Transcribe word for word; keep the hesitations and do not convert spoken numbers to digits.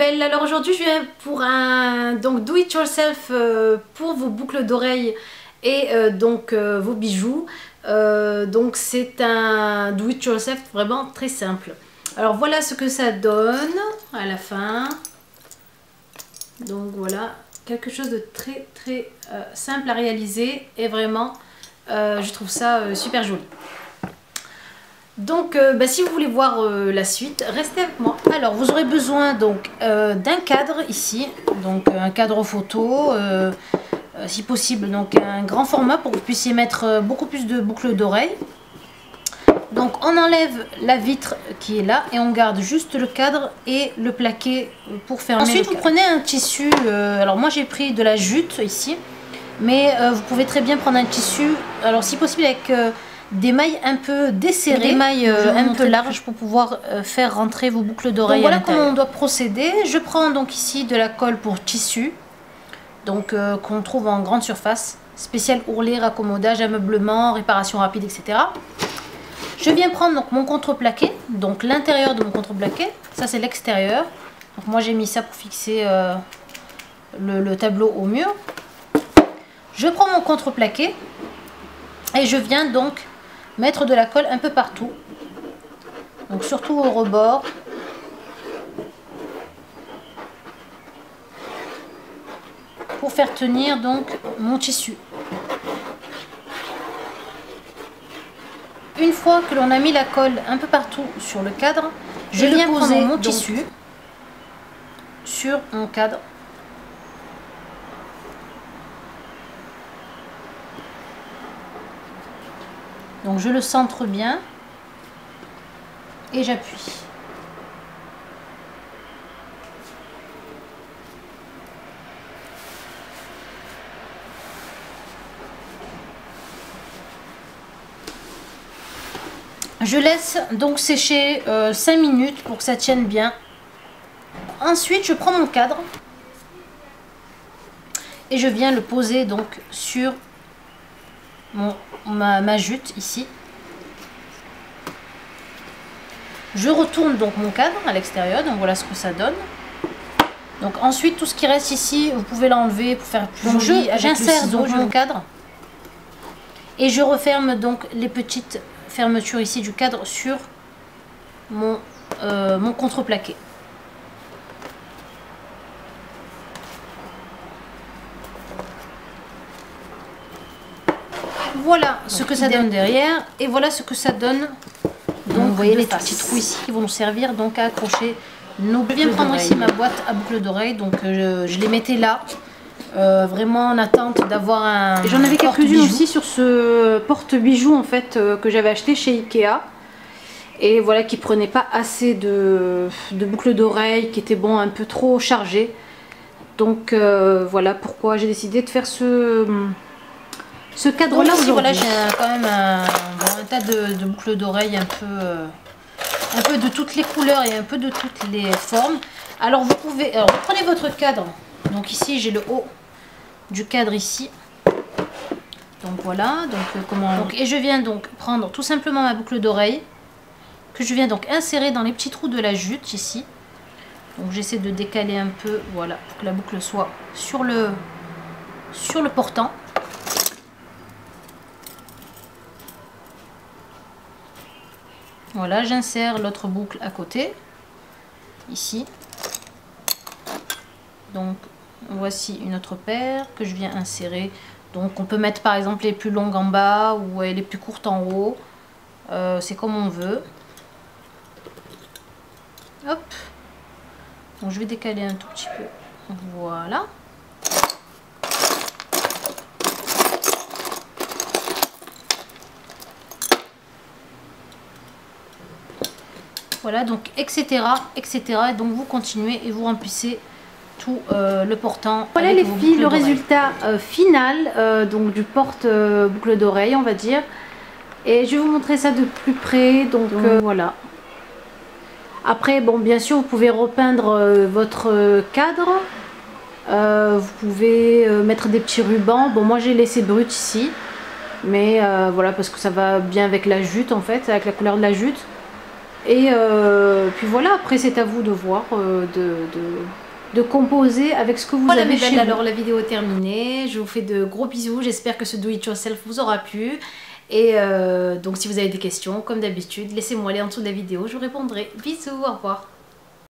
belle. Alors aujourd'hui je viens pour un donc do it yourself euh, pour vos boucles d'oreilles et euh, donc euh, vos bijoux. Euh, donc c'est un do it yourself vraiment très simple. Alors voilà ce que ça donne à la fin. Donc voilà, quelque chose de très très euh, simple à réaliser et vraiment euh, je trouve ça euh, super joli. Donc euh, bah, si vous voulez voir euh, la suite, restez avec moi. Alors vous aurez besoin donc euh, d'un cadre ici, donc un cadre photo, euh, euh, si possible donc un grand format pour que vous puissiez mettre beaucoup plus de boucles d'oreilles. Donc on enlève la vitre qui est là et on garde juste le cadre et le plaqué pour fermer. Ensuite vous prenez un tissu, euh, alors moi j'ai pris de la jute ici, mais euh, vous pouvez très bien prendre un tissu, alors si possible avec euh, des mailles un peu desserrées, des mailles euh, un peu larges pour pouvoir euh, faire rentrer vos boucles d'oreilles. Voilà comment on doit procéder. Je prends donc ici de la colle pour tissu, donc euh, qu'on trouve en grande surface, spécial ourlet, raccommodage, ameublement, réparation rapide, et cetera. Je viens prendre donc mon contreplaqué, donc l'intérieur de mon contreplaqué, ça c'est l'extérieur. Donc moi j'ai mis ça pour fixer euh, le, le tableau au mur. Je prends mon contreplaqué et je viens donc mettre de la colle un peu partout, donc surtout au rebord. Pour faire tenir donc mon tissu. Une fois que l'on a mis la colle un peu partout sur le cadre, je viens poser mon tissu sur mon cadre. Donc je le centre bien et j'appuie. Je laisse donc sécher euh, cinq minutes pour que ça tienne bien. Ensuite, je prends mon cadre et je viens le poser donc sur mon, ma, ma jute ici. Je retourne donc mon cadre à l'extérieur, donc voilà ce que ça donne. Donc ensuite, tout ce qui reste ici, vous pouvez l'enlever pour faire plus joli. J'insère donc mon cadre et je referme donc les petites fermeture ici du cadre sur mon, euh, mon contreplaqué. Voilà donc ce que ça donne derrière et voilà ce que ça donne. Donc, donc vous voyez les petits trous ici qui vont nous servir donc à accrocher nos boucles. Je viens prendre ici ma boîte à boucles d'oreilles, donc euh, je les mettais là. Euh, vraiment en attente d'avoir un. J'en avais quelques-unes aussi sur ce porte-bijoux en fait euh, que j'avais acheté chez Ikea et voilà qui prenait pas assez de, de boucles d'oreilles, qui était bon un peu trop chargé. Donc euh, voilà pourquoi j'ai décidé de faire ce ce cadre-là. Voilà, j'ai quand même un, bon, un tas de, de boucles d'oreilles un peu euh, un peu de toutes les couleurs et un peu de toutes les formes. Alors vous pouvez, alors, vous prenez votre cadre. Donc ici j'ai le haut du cadre ici, donc voilà donc euh, comment donc, et je viens donc prendre tout simplement ma boucle d'oreille que je viens donc insérer dans les petits trous de la jute ici. Donc j'essaie de décaler un peu, voilà, pour que la boucle soit sur le sur le portant. Voilà, j'insère l'autre boucle à côté ici. Donc voici une autre paire que je viens insérer. Donc on peut mettre par exemple les plus longues en bas ou les plus courtes en haut. Euh, c'est comme on veut. Hop. Donc je vais décaler un tout petit peu. Voilà. Voilà donc et cetera et cetera. Donc vous continuez et vous remplissez tout euh, le portant. Voilà les filles, le résultat euh, final euh, donc du porte euh, boucle d'oreille on va dire, et je vais vous montrer ça de plus près. Donc, donc euh, voilà, après bon bien sûr vous pouvez repeindre euh, votre cadre, euh, vous pouvez euh, mettre des petits rubans. Bon moi j'ai laissé brut ici, mais euh, voilà parce que ça va bien avec la jute en fait, avec la couleur de la jute. Et euh, puis voilà, après c'est à vous de voir, euh, de, de, de composer avec ce que vous voilà, avez chez vous. Alors la vidéo est terminée, je vous fais de gros bisous, j'espère que ce do it yourself vous aura plu. Et euh, donc si vous avez des questions, comme d'habitude, laissez-moi aller en dessous de la vidéo, je vous répondrai. Bisous, au revoir.